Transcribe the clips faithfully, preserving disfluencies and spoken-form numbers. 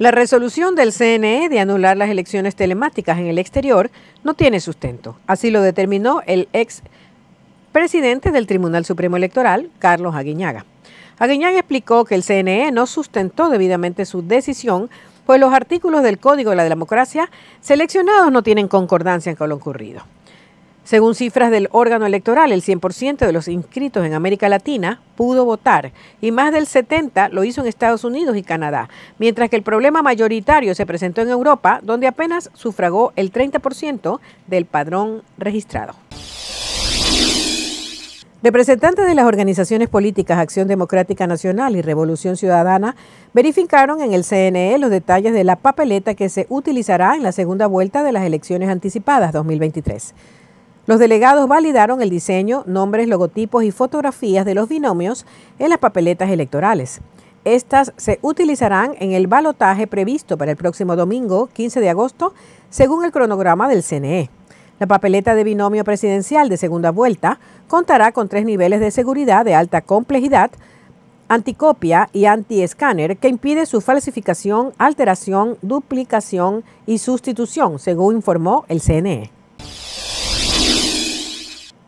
La resolución del C N E de anular las elecciones telemáticas en el exterior no tiene sustento. Así lo determinó el ex presidente del Tribunal Supremo Electoral, Carlos Aguinaga. Aguinaga explicó que el C N E no sustentó debidamente su decisión, pues los artículos del Código de la Democracia seleccionados no tienen concordancia con lo ocurrido. Según cifras del órgano electoral, el cien por ciento de los inscritos en América Latina pudo votar y más del setenta por ciento lo hizo en Estados Unidos y Canadá, mientras que el problema mayoritario se presentó en Europa, donde apenas sufragó el treinta por ciento del padrón registrado. Representantes de las organizaciones políticas Acción Democrática Nacional y Revolución Ciudadana verificaron en el C N E los detalles de la papeleta que se utilizará en la segunda vuelta de las elecciones anticipadas dos mil veintitrés. Los delegados validaron el diseño, nombres, logotipos y fotografías de los binomios en las papeletas electorales. Estas se utilizarán en el balotaje previsto para el próximo domingo, quince de agosto, según el cronograma del C N E. La papeleta de binomio presidencial de segunda vuelta contará con tres niveles de seguridad de alta complejidad, anticopia y anti-escáner que impide su falsificación, alteración, duplicación y sustitución, según informó el C N E.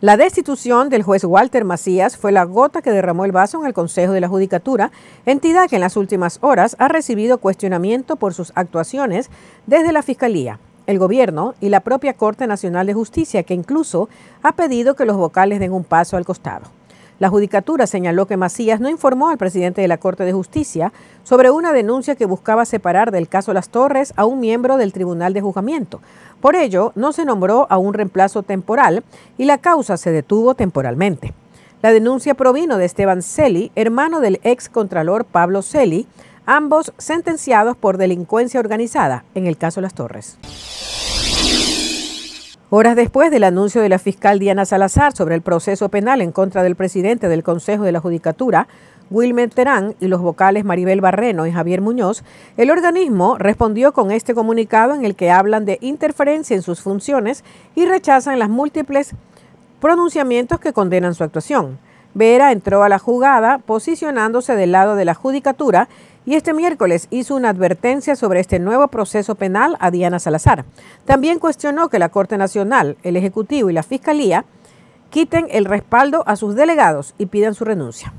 La destitución del juez Walter Macías fue la gota que derramó el vaso en el Consejo de la Judicatura, entidad que en las últimas horas ha recibido cuestionamiento por sus actuaciones desde la Fiscalía, el Gobierno y la propia Corte Nacional de Justicia, que incluso ha pedido que los vocales den un paso al costado. La Judicatura señaló que Macías no informó al presidente de la Corte de Justicia sobre una denuncia que buscaba separar del caso Las Torres a un miembro del Tribunal de Juzgamiento. Por ello, no se nombró a un reemplazo temporal y la causa se detuvo temporalmente. La denuncia provino de Esteban Celi, hermano del excontralor Pablo Celi, ambos sentenciados por delincuencia organizada en el caso Las Torres. Horas después del anuncio de la fiscal Diana Salazar sobre el proceso penal en contra del presidente del Consejo de la Judicatura, Wilmer Terán, y los vocales Maribel Barreno y Javier Muñoz, el organismo respondió con este comunicado en el que hablan de interferencia en sus funciones y rechazan las múltiples pronunciamientos que condenan su actuación. Vera entró a la jugada posicionándose del lado de la Judicatura y este miércoles hizo una advertencia sobre este nuevo proceso penal a Diana Salazar. También cuestionó que la Corte Nacional, el Ejecutivo y la Fiscalía quiten el respaldo a sus delegados y pidan su renuncia.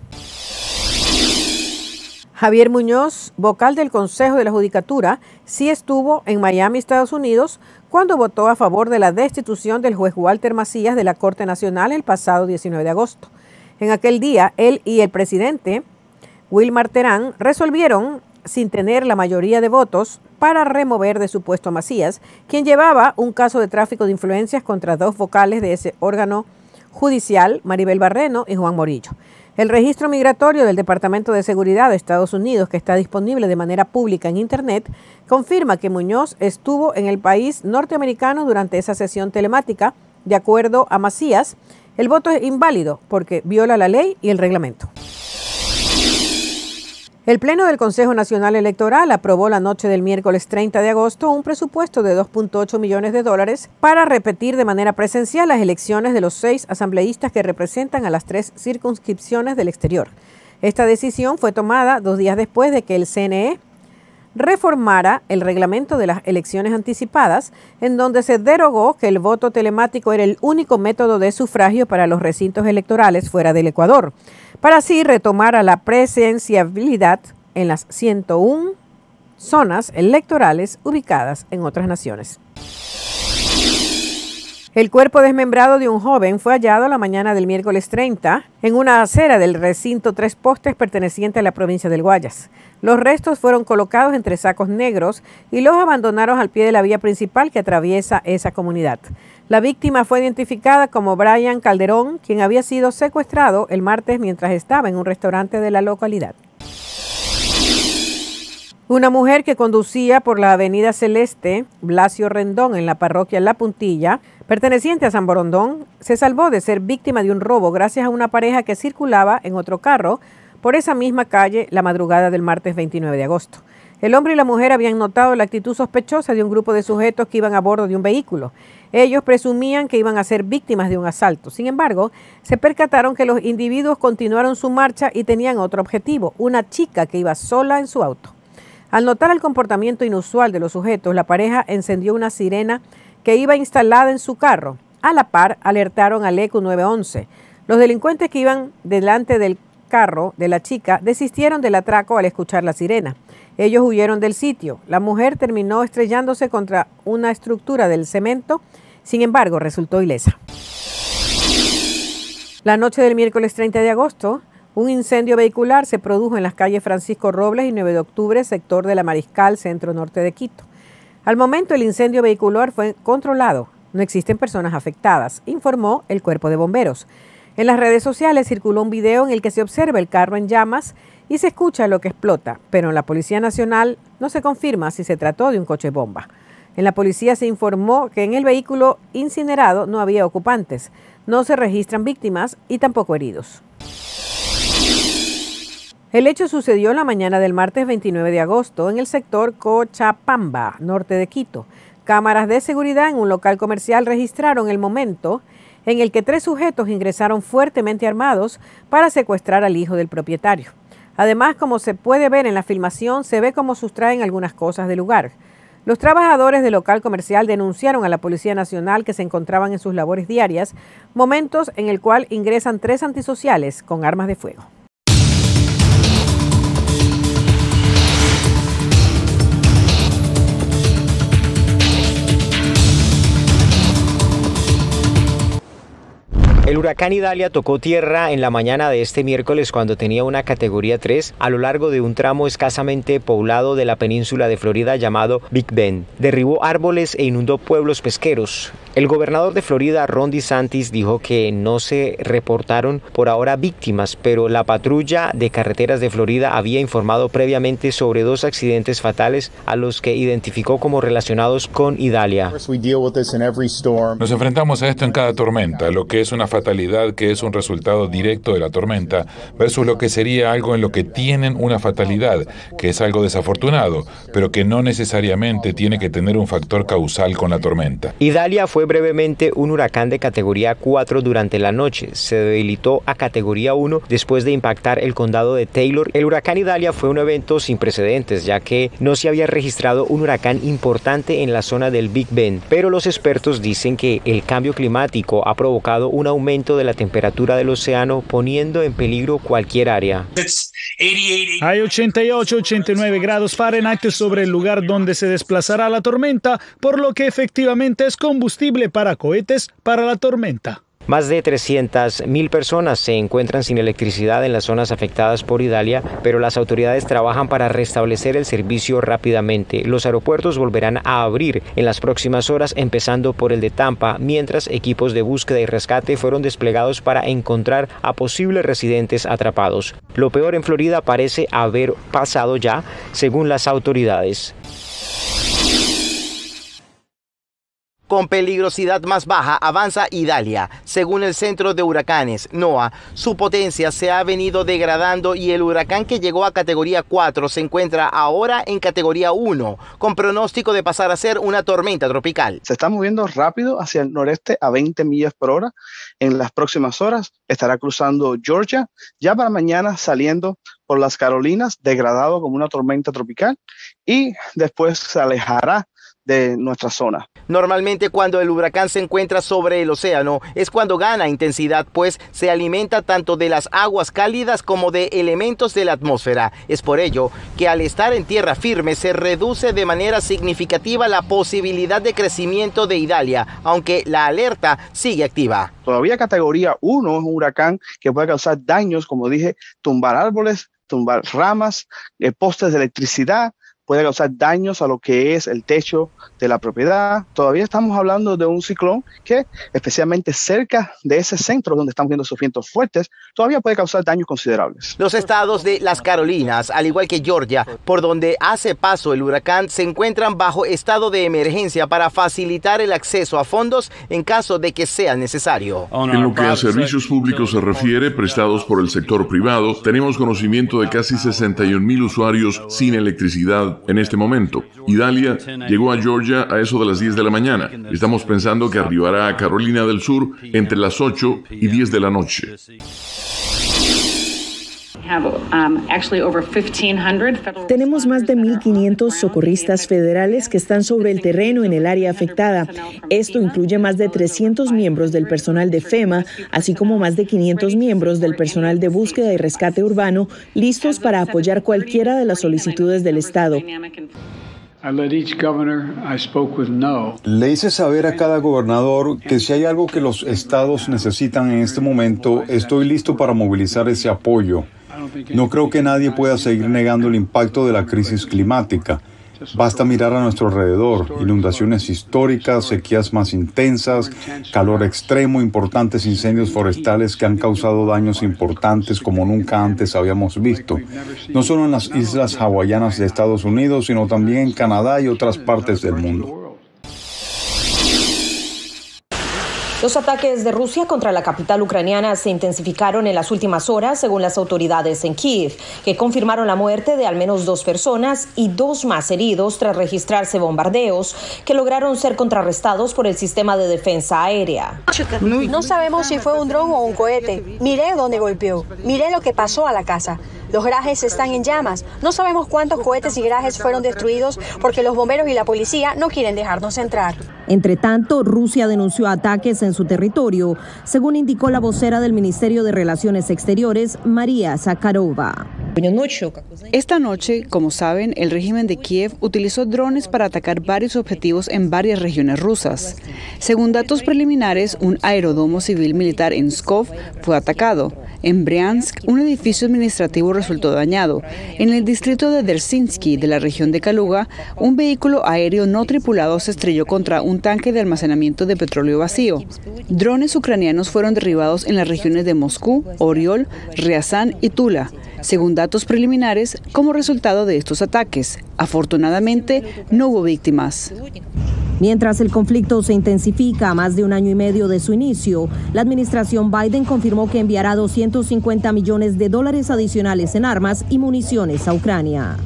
Javier Muñoz, vocal del Consejo de la Judicatura, sí estuvo en Miami, Estados Unidos, cuando votó a favor de la destitución del juez Walter Macías de la Corte Nacional el pasado diecinueve de agosto. En aquel día, él y el presidente Wilmer Terán resolvieron, sin tener la mayoría de votos, para remover de su puesto a Macías, quien llevaba un caso de tráfico de influencias contra dos vocales de ese órgano judicial, Maribel Barreno y Juan Morillo. El registro migratorio del Departamento de Seguridad de Estados Unidos, que está disponible de manera pública en Internet, confirma que Muñoz estuvo en el país norteamericano durante esa sesión telemática. De acuerdo a Macías, el voto es inválido porque viola la ley y el reglamento. El Pleno del Consejo Nacional Electoral aprobó la noche del miércoles treinta de agosto un presupuesto de dos punto ocho millones de dólares para repetir de manera presencial las elecciones de los seis asambleístas que representan a las tres circunscripciones del exterior. Esta decisión fue tomada dos días después de que el C N E reformara el reglamento de las elecciones anticipadas, en donde se derogó que el voto telemático era el único método de sufragio para los recintos electorales fuera del Ecuador, para así retomar a la presenciabilidad en las ciento una zonas electorales ubicadas en otras naciones. El cuerpo desmembrado de un joven fue hallado la mañana del miércoles treinta en una acera del recinto Tres Postes perteneciente a la provincia del Guayas. Los restos fueron colocados entre sacos negros y los abandonaron al pie de la vía principal que atraviesa esa comunidad. La víctima fue identificada como Bryan Calderón, quien había sido secuestrado el martes mientras estaba en un restaurante de la localidad. Una mujer que conducía por la avenida Celeste, Blacio Rendón, en la parroquia La Puntilla, perteneciente a Samborondón, se salvó de ser víctima de un robo gracias a una pareja que circulaba en otro carro por esa misma calle la madrugada del martes veintinueve de agosto. El hombre y la mujer habían notado la actitud sospechosa de un grupo de sujetos que iban a bordo de un vehículo. Ellos presumían que iban a ser víctimas de un asalto. Sin embargo, se percataron que los individuos continuaron su marcha y tenían otro objetivo, una chica que iba sola en su auto. Al notar el comportamiento inusual de los sujetos, la pareja encendió una sirena que iba instalada en su carro. A la par, alertaron al E C U nueve once. Los delincuentes que iban delante del carro de la chica desistieron del atraco al escuchar la sirena. Ellos huyeron del sitio. La mujer terminó estrellándose contra una estructura del cemento, sin embargo, resultó ilesa. La noche del miércoles treinta de agosto, un incendio vehicular se produjo en las calles Francisco Robles y nueve de octubre, sector de la Mariscal, centro norte de Quito. Al momento, el incendio vehicular fue controlado. No existen personas afectadas, informó el cuerpo de bomberos. En las redes sociales circuló un video en el que se observa el carro en llamas y se escucha lo que explota, pero en la Policía Nacional no se confirma si se trató de un coche bomba. En la policía se informó que en el vehículo incinerado no había ocupantes, no se registran víctimas y tampoco heridos. El hecho sucedió en la mañana del martes veintinueve de agosto en el sector Cochabamba, norte de Quito. Cámaras de seguridad en un local comercial registraron el momento en el que tres sujetos ingresaron fuertemente armados para secuestrar al hijo del propietario. Además, como se puede ver en la filmación, se ve cómo sustraen algunas cosas del lugar. Los trabajadores del local comercial denunciaron a la Policía Nacional que se encontraban en sus labores diarias, momentos en el cual ingresan tres antisociales con armas de fuego. El huracán Idalia tocó tierra en la mañana de este miércoles cuando tenía una categoría tres a lo largo de un tramo escasamente poblado de la península de Florida llamado Big Bend. Derribó árboles e inundó pueblos pesqueros. El gobernador de Florida, Ron DeSantis, dijo que no se reportaron por ahora víctimas, pero la patrulla de carreteras de Florida había informado previamente sobre dos accidentes fatales a los que identificó como relacionados con Idalia. Nos enfrentamos a esto en cada tormenta, lo que es una fatalidad que es un resultado directo de la tormenta versus lo que sería algo en lo que tienen una fatalidad, que es algo desafortunado, pero que no necesariamente tiene que tener un factor causal con la tormenta. Idalia fue brevemente un huracán de categoría cuatro durante la noche. Se debilitó a categoría uno después de impactar el condado de Taylor. El huracán Idalia fue un evento sin precedentes, ya que no se había registrado un huracán importante en la zona del Big Bend, pero los expertos dicen que el cambio climático ha provocado una aumento de la temperatura del océano, poniendo en peligro cualquier área. Hay ochenta y ocho, ochenta y nueve grados Fahrenheit sobre el lugar donde se desplazará la tormenta, por lo que efectivamente es combustible para cohetes para la tormenta. Más de trescientas mil personas se encuentran sin electricidad en las zonas afectadas por Idalia, pero las autoridades trabajan para restablecer el servicio rápidamente. Los aeropuertos volverán a abrir en las próximas horas, empezando por el de Tampa, mientras equipos de búsqueda y rescate fueron desplegados para encontrar a posibles residentes atrapados. Lo peor en Florida parece haber pasado ya, según las autoridades. Con peligrosidad más baja avanza Idalia. Según el Centro de Huracanes, NOAA, su potencia se ha venido degradando y el huracán que llegó a categoría cuatro se encuentra ahora en categoría uno, con pronóstico de pasar a ser una tormenta tropical. Se está moviendo rápido hacia el noreste a veinte millas por hora. En las próximas horas estará cruzando Georgia, ya para mañana saliendo por las Carolinas, degradado como una tormenta tropical, y después se alejará de nuestra zona. Normalmente cuando el huracán se encuentra sobre el océano es cuando gana intensidad, pues se alimenta tanto de las aguas cálidas como de elementos de la atmósfera. Es por ello que al estar en tierra firme se reduce de manera significativa la posibilidad de crecimiento de Idalia, aunque la alerta sigue activa. Todavía categoría uno es un huracán que puede causar daños, como dije, tumbar árboles, tumbar ramas, eh, postes de electricidad, puede causar daños a lo que es el techo de la propiedad. Todavía estamos hablando de un ciclón que, especialmente cerca de ese centro donde estamos viendo esos vientos fuertes, todavía puede causar daños considerables. Los estados de las Carolinas, al igual que Georgia, por donde hace paso el huracán, se encuentran bajo estado de emergencia para facilitar el acceso a fondos en caso de que sea necesario. En lo que a servicios públicos se refiere, prestados por el sector privado, tenemos conocimiento de casi sesenta y un mil usuarios sin electricidad en este momento. Idalia llegó a Georgia a eso de las diez de la mañana. Estamos pensando que arribará a Carolina del Sur entre las ocho y diez de la noche. Tenemos más de mil quinientos socorristas federales que están sobre el terreno en el área afectada. Esto incluye más de trescientos miembros del personal de FEMA, así como más de quinientos miembros del personal de búsqueda y rescate urbano, listos para apoyar cualquiera de las solicitudes del Estado. Le hice saber a cada gobernador que si hay algo que los estados necesitan en este momento, estoy listo para movilizar ese apoyo. No creo que nadie pueda seguir negando el impacto de la crisis climática. Basta mirar a nuestro alrededor, inundaciones históricas, sequías más intensas, calor extremo, importantes incendios forestales que han causado daños importantes como nunca antes habíamos visto, no solo en las islas hawaianas de Estados Unidos, sino también en Canadá y otras partes del mundo. Los ataques de Rusia contra la capital ucraniana se intensificaron en las últimas horas, según las autoridades en Kiev, que confirmaron la muerte de al menos dos personas y dos más heridos tras registrarse bombardeos que lograron ser contrarrestados por el sistema de defensa aérea. No sabemos si fue un dron o un cohete. Miré dónde golpeó. Miré lo que pasó a la casa. Los garajes están en llamas. No sabemos cuántos cohetes y garajes fueron destruidos porque los bomberos y la policía no quieren dejarnos entrar. Entre tanto, Rusia denunció ataques en su territorio, según indicó la vocera del Ministerio de Relaciones Exteriores, María Zakharova. Esta noche, como saben, el régimen de Kiev utilizó drones para atacar varios objetivos en varias regiones rusas. Según datos preliminares, un aeródromo civil militar en Skov fue atacado. En Bryansk, un edificio administrativo resultó dañado. En el distrito de Dersinsky, de la región de Kaluga, un vehículo aéreo no tripulado se estrelló contra un tanque de almacenamiento de petróleo vacío. Drones ucranianos fueron derribados en las regiones de Moscú, Oriol, Ryazán y Tula, según datos preliminares, como resultado de estos ataques. Afortunadamente, no hubo víctimas. Mientras el conflicto se intensifica a más de un año y medio de su inicio, la administración Biden confirmó que enviará doscientos cincuenta millones de dólares adicionales en armas y municiones a Ucrania.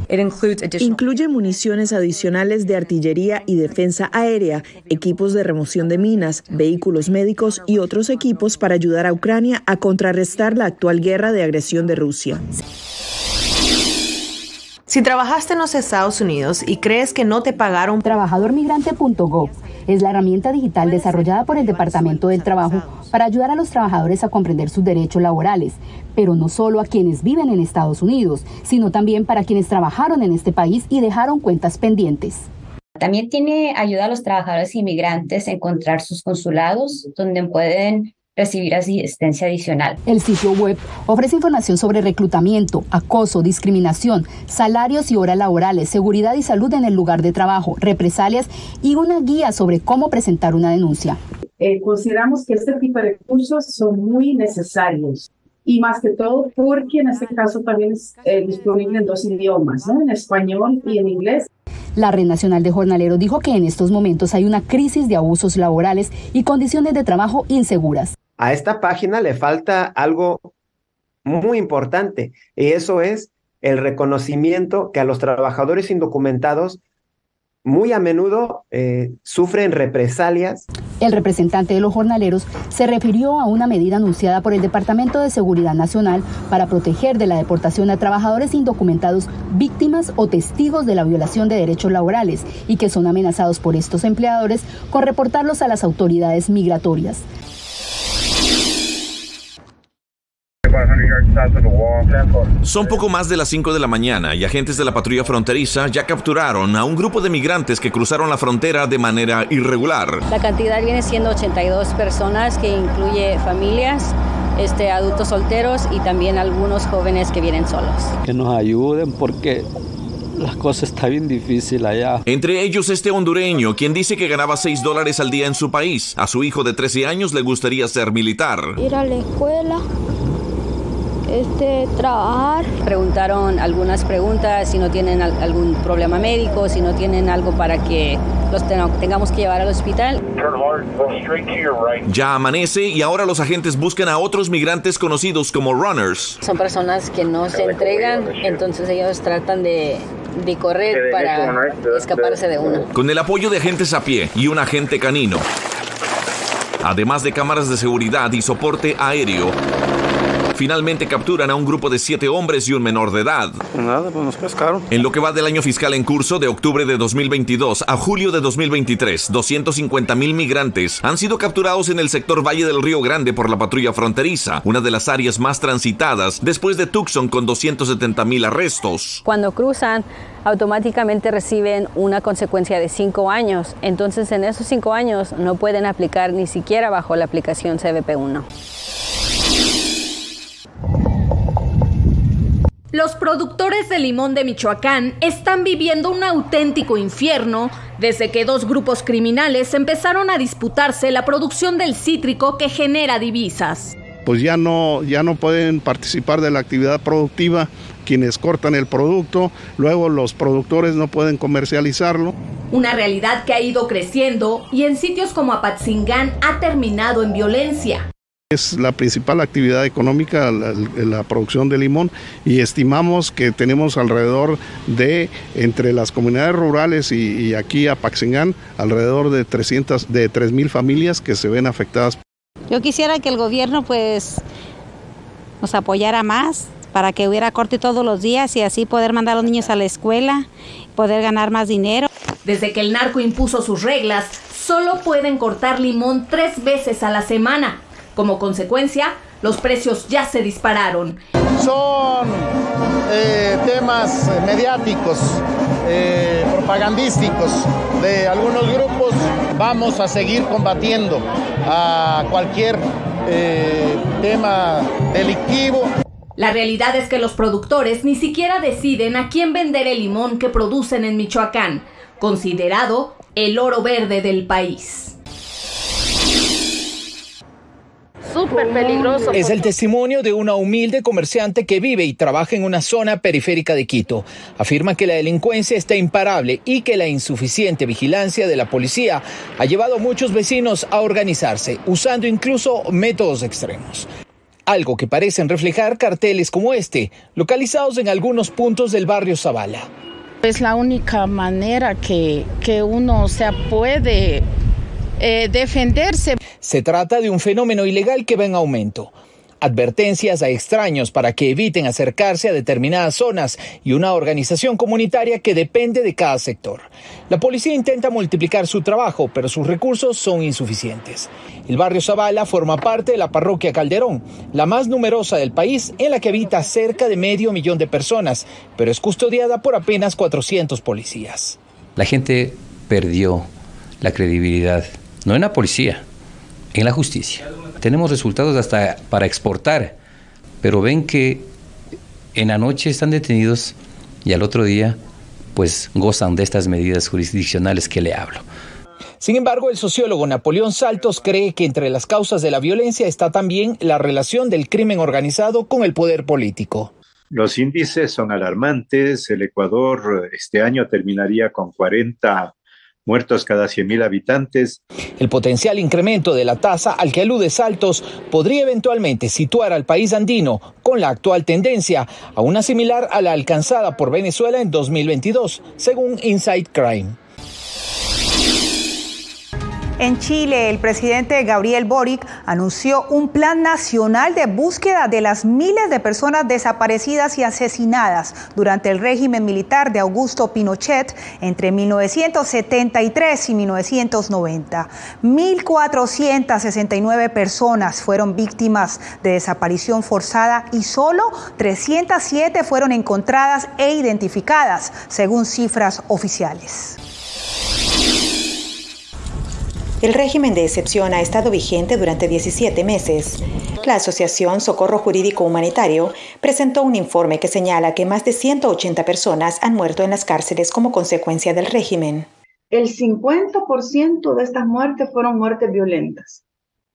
Incluye municiones adicionales de artillería y defensa aérea, equipos de remoción de minas, vehículos médicos y otros equipos para ayudar a Ucrania a contrarrestar la actual guerra de agresión de Rusia. Si trabajaste en los Estados Unidos y crees que no te pagaron, trabajador migrante punto gov es la herramienta digital desarrollada por el Departamento del Trabajo para ayudar a los trabajadores a comprender sus derechos laborales, pero no solo a quienes viven en Estados Unidos, sino también para quienes trabajaron en este país y dejaron cuentas pendientes. También tiene ayuda a los trabajadores inmigrantes a encontrar sus consulados, donde pueden recibir asistencia adicional. El sitio web ofrece información sobre reclutamiento, acoso, discriminación, salarios y horas laborales, seguridad y salud en el lugar de trabajo, represalias y una guía sobre cómo presentar una denuncia. Eh, consideramos que este tipo de recursos son muy necesarios y más que todo porque en este caso también es eh, disponible en dos idiomas, ¿no? En español y en inglés. La Red Nacional de Jornaleros dijo que en estos momentos hay una crisis de abusos laborales y condiciones de trabajo inseguras. A esta página le falta algo muy importante, y eso es el reconocimiento que a los trabajadores indocumentados muy a menudo eh, sufren represalias. El representante de los jornaleros se refirió a una medida anunciada por el Departamento de Seguridad Nacional para proteger de la deportación a trabajadores indocumentados, víctimas o testigos de la violación de derechos laborales y que son amenazados por estos empleadores con reportarlos a las autoridades migratorias. Son poco más de las cinco de la mañana y agentes de la patrulla fronteriza ya capturaron a un grupo de migrantes que cruzaron la frontera de manera irregular. La cantidad viene siendo ochenta y dos personas, que incluye familias, este, adultos solteros y también algunos jóvenes que vienen solos. Que nos ayuden porque la cosa está bien difícil allá. Entre ellos este hondureño, quien dice que ganaba seis dólares al día en su país. A su hijo de trece años le gustaría ser militar. Ir a la escuela. Este, trabajar. Preguntaron algunas preguntas, si no tienen al, algún problema médico, si no tienen algo para que los ten, tengamos que llevar al hospital. Ya amanece y ahora los agentes buscan a otros migrantes conocidos como runners. Son personas que no se entregan, entonces ellos tratan de, de correr para escaparse de uno. Con el apoyo de agentes a pie y un agente canino, además de cámaras de seguridad y soporte aéreo, Finalmente capturan a un grupo de siete hombres y un menor de edad. Nada, pues nos pescaron. En lo que va del año fiscal en curso, de octubre de dos mil veintidós a julio de dos mil veintitrés, doscientos cincuenta mil migrantes han sido capturados en el sector Valle del Río Grande por la patrulla fronteriza, una de las áreas más transitadas después de Tucson, con doscientos setenta mil arrestos. Cuando cruzan, automáticamente reciben una consecuencia de cinco años. Entonces, en esos cinco años no pueden aplicar ni siquiera bajo la aplicación C B P uno. Los productores de limón de Michoacán están viviendo un auténtico infierno desde que dos grupos criminales empezaron a disputarse la producción del cítrico que genera divisas. Pues ya no, ya no pueden participar de la actividad productiva quienes cortan el producto, luego los productores no pueden comercializarlo. Una realidad que ha ido creciendo y en sitios como Apatzingán ha terminado en violencia. Es la principal actividad económica la, la producción de limón, y estimamos que tenemos alrededor de, entre las comunidades rurales y, y aquí Apatzingán, alrededor de tres mil familias que se ven afectadas. Yo quisiera que el gobierno pues nos apoyara más para que hubiera corte todos los días y así poder mandar a los niños a la escuela, poder ganar más dinero. Desde que el narco impuso sus reglas, solo pueden cortar limón tres veces a la semana. Como consecuencia, los precios ya se dispararon. Son eh, temas mediáticos, eh, propagandísticos de algunos grupos. Vamos a seguir combatiendo a cualquier eh, tema delictivo. La realidad es que los productores ni siquiera deciden a quién vender el limón que producen en Michoacán, considerado el oro verde del país. Súper peligroso. Es el testimonio de una humilde comerciante que vive y trabaja en una zona periférica de Quito. Afirma que la delincuencia está imparable y que la insuficiente vigilancia de la policía ha llevado a muchos vecinos a organizarse, usando incluso métodos extremos. Algo que parecen reflejar carteles como este, localizados en algunos puntos del barrio Zavala. Es la única manera que, que uno, o sea, puede eh, defenderse. Se trata de un fenómeno ilegal que va en aumento. Advertencias a extraños para que eviten acercarse a determinadas zonas y una organización comunitaria que depende de cada sector. La policía intenta multiplicar su trabajo, pero sus recursos son insuficientes. El barrio Zavala forma parte de la parroquia Calderón, la más numerosa del país, en la que habita cerca de medio millón de personas, pero es custodiada por apenas cuatrocientos policías. La gente perdió la credibilidad, no en la policía, en la justicia. Tenemos resultados hasta para exportar, pero ven que en la noche están detenidos y al otro día pues gozan de estas medidas jurisdiccionales que le hablo. Sin embargo, el sociólogo Napoleón Saltos cree que entre las causas de la violencia está también la relación del crimen organizado con el poder político. Los índices son alarmantes. El Ecuador este año terminaría con cuarenta muertos cada cien mil habitantes. El potencial incremento de la tasa al que alude Saltos podría eventualmente situar al país andino con la actual tendencia a una similar a la alcanzada por Venezuela en dos mil veintidós, según Inside Crime. En Chile, el presidente Gabriel Boric anunció un plan nacional de búsqueda de las miles de personas desaparecidas y asesinadas durante el régimen militar de Augusto Pinochet entre mil novecientos setenta y tres y mil novecientos noventa. mil cuatrocientas sesenta y nueve personas fueron víctimas de desaparición forzada y solo trescientas siete fueron encontradas e identificadas, según cifras oficiales. El régimen de excepción ha estado vigente durante diecisiete meses. La Asociación Socorro Jurídico Humanitario presentó un informe que señala que más de ciento ochenta personas han muerto en las cárceles como consecuencia del régimen. El cincuenta por ciento de estas muertes fueron muertes violentas.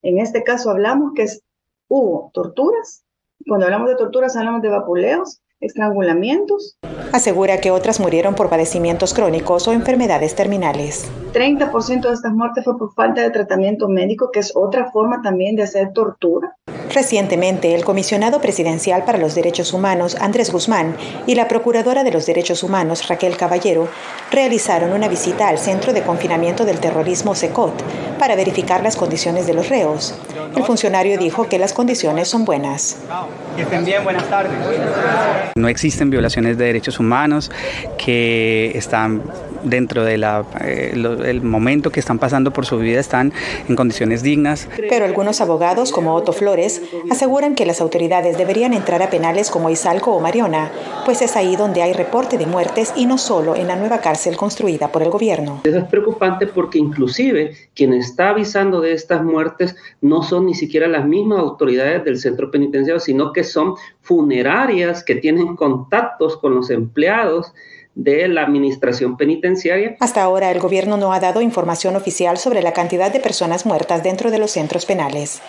En este caso hablamos que es, hubo torturas. Cuando hablamos de torturas hablamos de vapuleos, estrangulamientos. Asegura que otras murieron por padecimientos crónicos o enfermedades terminales. treinta por ciento de estas muertes fue por falta de tratamiento médico, que es otra forma también de hacer tortura. Recientemente, el comisionado presidencial para los derechos humanos, Andrés Guzmán, y la procuradora de los derechos humanos, Raquel Caballero, realizaron una visita al Centro de Confinamiento del Terrorismo CECOT para verificar las condiciones de los reos. El funcionario dijo que las condiciones son buenas. Que estén bien, buenas tardes. No existen violaciones de derechos humanos que están dentro del eh, el momento que están pasando por su vida, están en condiciones dignas. Pero algunos abogados, como Otto Flores, aseguran que las autoridades deberían entrar a penales como Izalco o Mariona, pues es ahí donde hay reporte de muertes y no solo en la nueva cárcel construida por el gobierno. Eso es preocupante porque inclusive quien está avisando de estas muertes no son ni siquiera las mismas autoridades del centro penitenciario, sino que son funerarias que tienen contactos con los empleados de la administración penitenciaria. Hasta ahora el gobierno no ha dado información oficial sobre la cantidad de personas muertas dentro de los centros penales.